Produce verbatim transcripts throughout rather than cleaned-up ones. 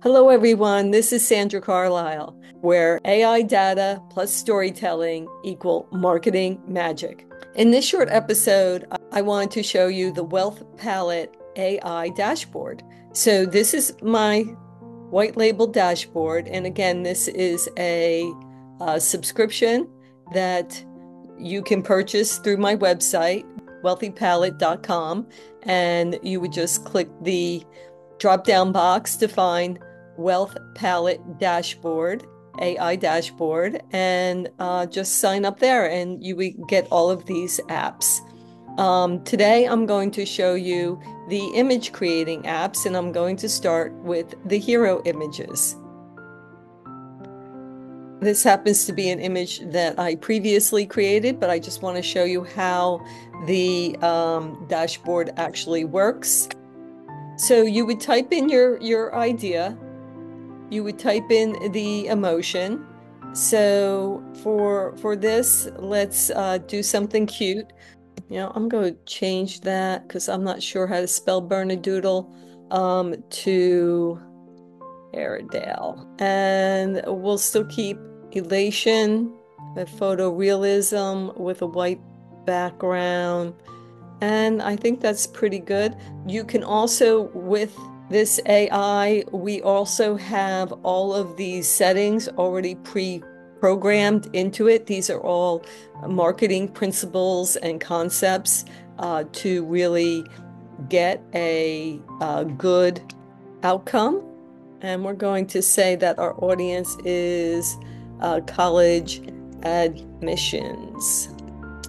Hello everyone, this is Sandra Carlisle, where A I data plus storytelling equal marketing magic. In this short episode, I wanted to show you the Wealth Palette A I dashboard. So this is my white label dashboard. And again, this is a, a subscription that you can purchase through my website, wealthy palette dot com. And you would just click the drop down box to find Wealth Palette Dashboard, A I Dashboard, and uh, just sign up there and you will get all of these apps. Um, today, I'm going to show you the image creating apps, and I'm going to start with the hero images. This happens to be an image that I previously created, but I just want to show you how the um, dashboard actually works. So you would type in your, your idea, you would type in the emotion. So for, for this, let's uh, do something cute. You know, I'm going to change that because I'm not sure how to spell Bernedoodle um, to Airedale. And we'll still keep elation, the photorealism with a white background. And I think that's pretty good. You can also, with this A I, we also have all of these settings already pre-programmed into it. These are all marketing principles and concepts uh, to really get a, a good outcome. And we're going to say that our audience is uh, college admissions.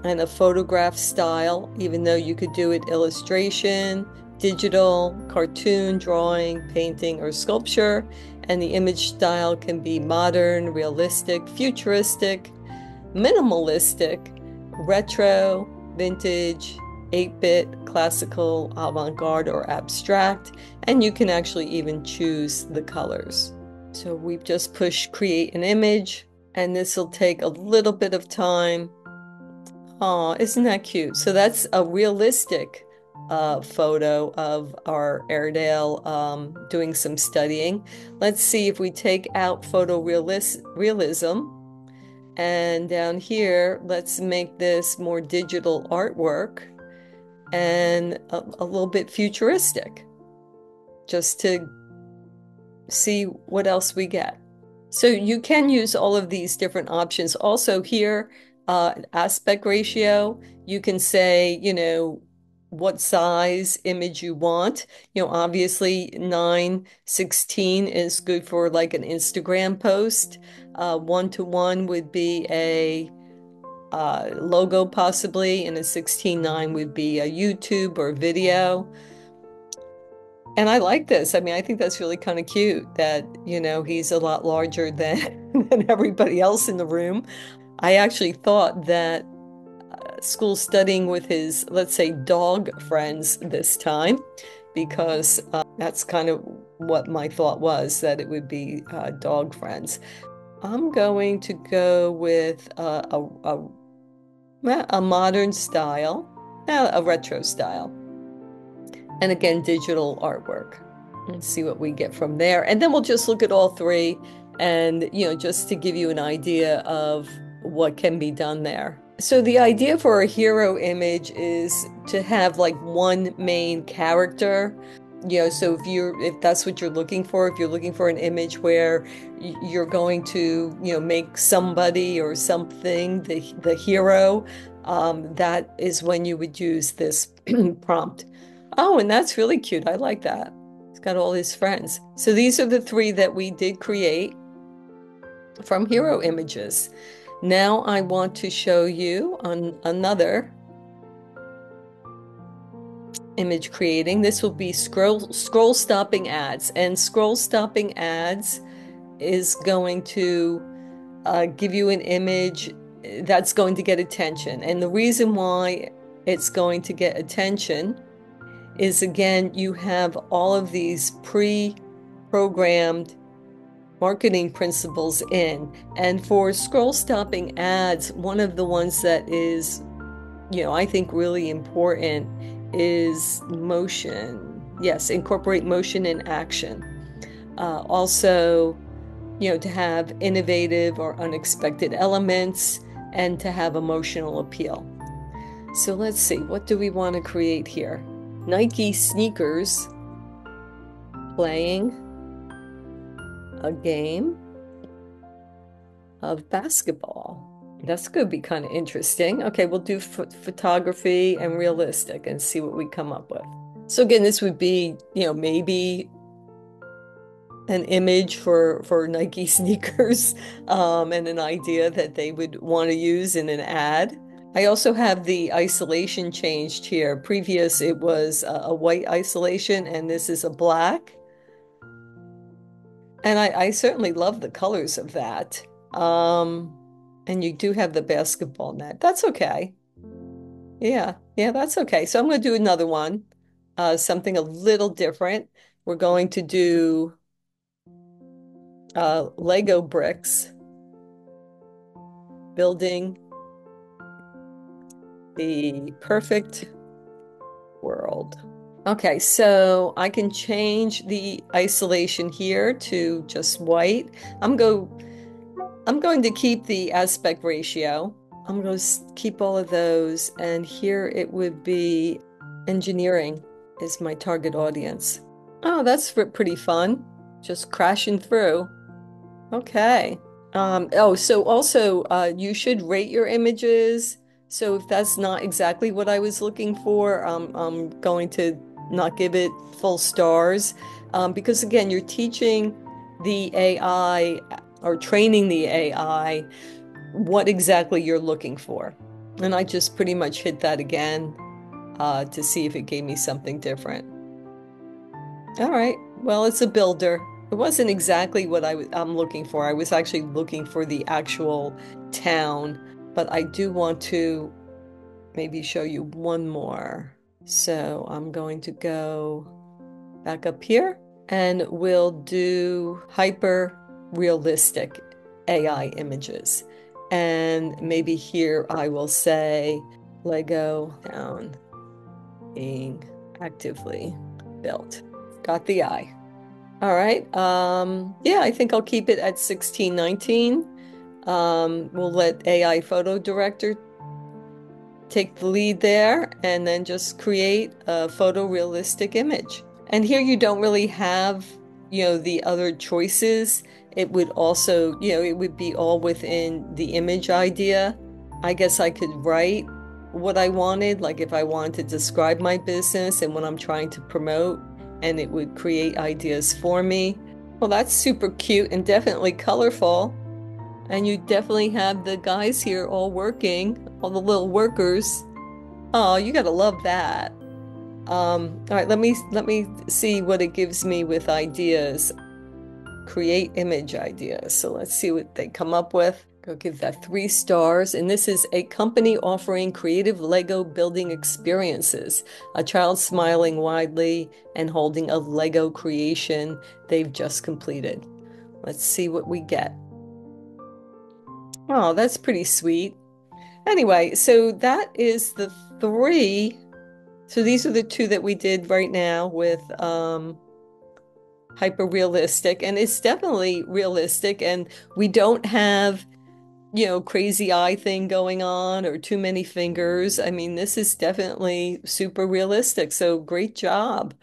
And a photograph style, even though you could do it illustration, digital, cartoon, drawing, painting, or sculpture. And the image style can be modern, realistic, futuristic, minimalistic, retro, vintage, eight bit, classical, avant-garde, or abstract. And you can actually even choose the colors. So we've just pushed create an image, and this will take a little bit of time. Aw, isn't that cute? So that's a realistic uh, photo of our Airedale um, doing some studying. Let's see if we take out photorealism. And down here, let's make this more digital artwork and a, a little bit futuristic, just to see what else we get. So you can use all of these different options. Also here, Uh, aspect ratio, you can say, you know, what size image you want. You know, obviously nine sixteen is good for like an Instagram post. Uh, one to one would be a uh, logo possibly, and a sixteen nine would be a YouTube or video. And I like this. I mean, I think that's really kind of cute that, you know, he's a lot larger than, than everybody else in the room. I actually thought that uh, school studying with his, let's say, dog friends this time, because uh, that's kind of what my thought was, that it would be uh, dog friends. I'm going to go with uh, a, a, a modern style, uh, a retro style, and again, digital artwork, and see what we get from there. And then we'll just look at all three, and, you know, just to give you an idea of what can be done there. So the idea for a hero image is to have like one main character, you know, so if you're, if that's what you're looking for, if you're looking for an image where you're going to, you know, make somebody or something the, the hero, um, that is when you would use this prompt. Oh, and that's really cute. I like that. He's got all his friends. So these are the three that we did create from hero images. Now I want to show you on another image creating. This will be scroll scroll stopping ads, and scroll stopping ads is going to uh, give you an image that's going to get attention. And the reason why it's going to get attention is, again, you have all of these pre-programmed marketing principles in. And for scroll stopping ads, one of the ones that is, you know, I think really important is motion. Yes, incorporate motion in action. Uh, also, you know, to have innovative or unexpected elements and to have emotional appeal. So let's see, what do we want to create here? Nike sneakers playing a game of basketball. That's going to be kind of interesting. Okay, we'll do ph- photography and realistic and see what we come up with. So again, this would be, you know, maybe an image for, for Nike sneakers um, and an idea that they would want to use in an ad. I also have the isolation changed here. Previous, it was a, a white isolation, and this is a black. And I, I certainly love the colors of that. Um, and you do have the basketball net. That's okay. Yeah, yeah, that's okay. So I'm going to do another one, uh, something a little different. We're going to do uh, Lego bricks, building the perfect world. Okay, so I can change the isolation here to just white. I'm go I'm going to keep the aspect ratio. I'm going to keep all of those, and here it would be engineering is my target audience. Oh, that's pretty fun. Just crashing through. Okay. Um, oh, so also uh, you should rate your images. So if that's not exactly what I was looking for, um, I'm going to not give it full stars um, because again, you're teaching the A I or training the A I what exactly you're looking for. And I just pretty much hit that again uh, to see if it gave me something different. All right, well, it's a builder. It wasn't exactly what I was, I'm looking for. I was actually looking for the actual town. But I do want to maybe show you one more. So I'm going to go back up here and we'll do hyper realistic A I images. And maybe here I will say Lego town being actively built. Got the eye. All right. Um, yeah, I think I'll keep it at sixteen nineteen. Um, we'll let A I photo director take the lead there and then just create a photorealistic image. And here you don't really have, you know, the other choices. It would also, you know, it would be all within the image idea. I guess I could write what I wanted, like if I wanted to describe my business and what I'm trying to promote, and it would create ideas for me. Well, that's super cute and definitely colorful. And you definitely have the guys here all working, all the little workers. Oh, you gotta love that. Um, all right, let me let me see what it gives me with ideas. Create image ideas. So let's see what they come up with. Go give that three stars. And this is a company offering creative Lego building experiences. A child smiling widely and holding a Lego creation they've just completed. Let's see what we get. Oh, that's pretty sweet. Anyway, so that is the three. So these are the two that we did right now with um, hyper realistic, and it's definitely realistic. And we don't have, you know, crazy eye thing going on or too many fingers. I mean, this is definitely super realistic. So great job,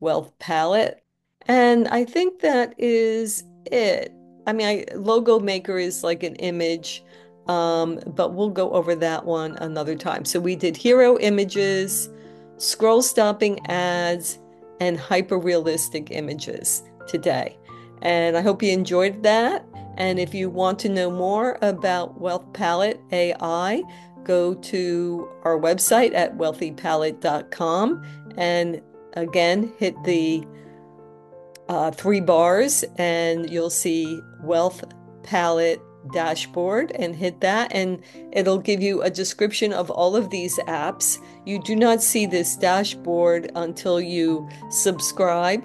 Wealth Palette. And I think that is it. I mean, I, logo maker is like an image, um, but we'll go over that one another time. So we did hero images, scroll stopping ads, and hyper realistic images today. And I hope you enjoyed that. And if you want to know more about Wealth Palette A I, go to our website at wealthy palette dot com. And again, hit the Uh, three bars and you'll see Wealth Palette dashboard, and hit that and it'll give you a description of all of these apps. You do not see this dashboard until you subscribe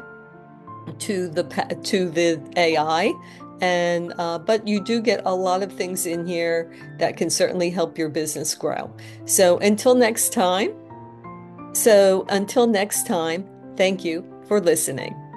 to the to the A I, and uh, but you do get a lot of things in here that can certainly help your business grow. So until next time so until next time thank you for listening.